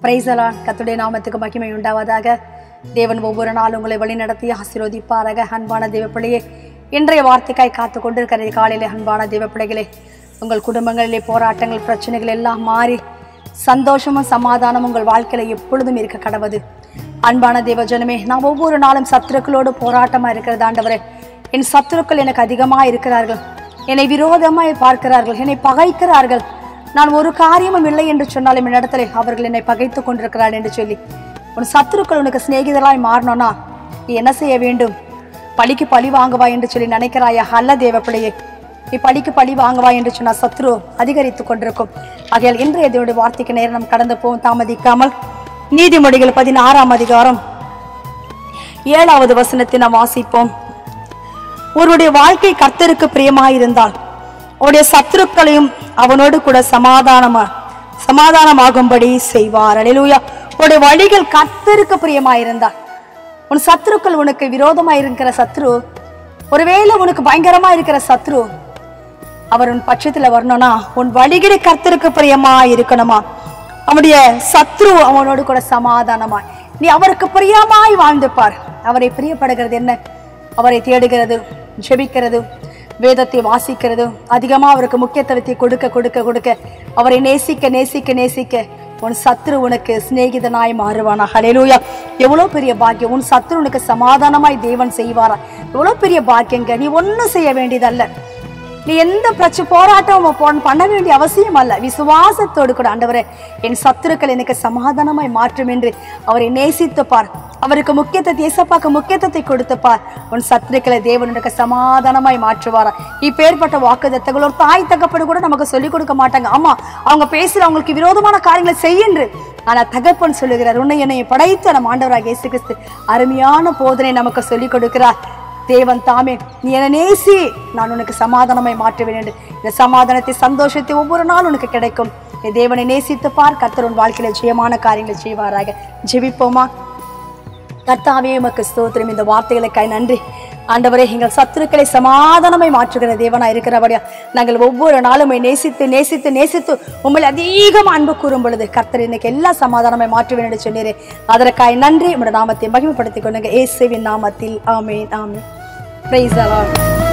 Praise the Lord, Kathude Namathukku Mahimai Undavadaga, Devan Ovvoru Naal Ungalai Vazhinadathi Aasirvadhipparaga, Anbana Deiva Pillaye, Indraya Vaarthaikkai Kaathu Kondirukkirathu Kaalile Anbana Deiva Pillaigalai, Ungal Kudumbangalile Porattangal Prachanaigal Ellam Maari, Sandoshamum Samadhanamum Ungal Vaalkaiyil Eppozhudhum Irukka Kadavadhu, Anbana Deiva Janame, Naam Ovvoru Naalum Sathrukkalodu Porattama Irukkirathu Aandavare, En Sathrukkal Enakku Adhigamai Irukkrargal, Enai Virodhamai Paarkkrargal, Enai Pagaikkrargal. நான் ஒரு காரியமும் இல்லை என்று சொன்னாலும் என்னிடத்திலே அவர்கள் என்னை பகைத்து கொண்டிருக்கிறார் என்று சொல்லி உன் சத்துருக்கள் உனக்கு சிநேகிதராய் மாறணும்னா நீ என்ன செய்ய வேண்டும் பழிக்கு பழி வாங்குவா என்று சொல்லி நினைக்கிறாயா அல்ல தேவப்பிள்ளையே நீ பழிக்கு பழி வாங்குவா என்று சொன்னா சத்துரு அதிகரித்து கொண்டிருக்கும் ஆகையால் இன்றைய தேவனுடைய வார்த்தைக்கு நேரம் நாம் கடந்து போவோம் தாமதிக்காமல் நீதிமொழிகள் 16 அதிகாரம் 7 வசனத்தை நாம் வாசிப்போம் ஒருவருடைய வாழ்க்கை கர்த்தருக்கு பிரியமாய் இருந்தால் அவருடைய சத்துருக்களையும் அவனோடு கூட சமாதானமாகும்படி செய்வார் அல்லேலூயா அவருடைய வழிகள் கர்த்தருக்கு பிரியமாயிருந்தார் உன் சத்துருக்கள் உனக்கு விரோதமாய் இருக்கிற சத்துரு ஒருவேளை உனக்கு பயங்கரமா இருக்கிற சத்துரு அவர் உன் பட்சத்துல வரணும்னா உன் வழிகளை கர்த்தருக்கு பிரியமாய் இருக்கணுமா அவருடைய சத்துரு அவனோடு கூட சமாதானமாய் நீ அவருக்கு பிரியமாய் வாழ்ந்துப்பார் அவரை பிரியப்படுகிறது என்ன அவரை தேடுகிறது ஜெபிக்கிறது வேதத்தை வாசிக்கிறது அதிகமாக அவருக்கு முக்கியத்துவத்தை கொடுக்க அவரை நேசிக்க உன் சத்துரு உனக்கு சிநேகிதனாய் மாறுவானா ஹல்லேலூயா எவ்வளோ பெரிய பாக்கியம் உன் சத்துரு உனக்கு சமாதானமாய் தேவன் செய்வாரா எவ்வளோ பெரிய பாக்கியங்க நீ ஒன்றும் செய்ய வேண்டியதல்ல நீ எந்த போராட்டம் பண்ண வேண்டிய அவசியம் அல்ல விசுவாசத்தோடு கூட ஆண்டவரே என் சத்துருக்கள் எனக்கு சமாதானமாய் மாற்றும் என்று அவரை நேசித்துப்பார் அவருக்கு முக்கியத்துவத்தை இயேசப்பாக்கு முக்கியத்துவத்தை கொடுத்துப்பார் உன் சத்துருக்களை தேவன் உனக்கு சமாதானமாய் மாற்றுவாரா இப்பேற்பட்ட வாக்குத்தத்தங்கள் ஒரு தாய் தகப்படு கூட நமக்கு சொல்லிக் கொடுக்க மாட்டாங்க ஆமா அவங்க பேசுற அவங்களுக்கு விரோதமான காரியங்களை செய்யன்று ஆனா தகப்பன் சொல்லுகிறார் உன்னை என்னை படைத்த நம் ஆண்டவராக இயேசு கிறிஸ்து அருமையான போதனை நமக்கு சொல்லிக் கொடுக்கிறார் தேவன் தாமே நீ என்னை நேசி நான் உனக்கு சமாதானமாய் மாற்றுவேன் என்று இந்த சமாதானத்தை சந்தோஷத்தை ஒவ்வொரு நாள் உனக்கு கிடைக்கும் நீ தேவனை நேசித்து பார் கர்த்தர் உன் வாழ்க்கையில ஜெயமான காரியங்களை செய்வாராக ஜெபிப்போமா கர்த்தாவே உமக்கு ஸ்தோத்திரம் இந்த வார்த்தைகளுக்காய் நன்றி ஆண்டவரே எங்கள் சத்துருக்களை சமாதானமாய் மாற்றுகிற தேவனாய் இருக்கிறபடியா நாங்கள் ஒவ்வொரு நாளும் நேசித்து உங்களை அதிகமாக அன்பு கூறும் பொழுது கர்த்தர் இன்னைக்கு எல்லா சமாதானமாய் மாற்றுவேன் என்று சொன்னீரே அதற்காய் நன்றி உங்களுடைய நாமத்தை மகிமைப்படுத்திக் கொள்ளுங்க இயேசுவின் நாமத்தில் ஆமென் ஆமென் பிரைஸ் தி லார்ட்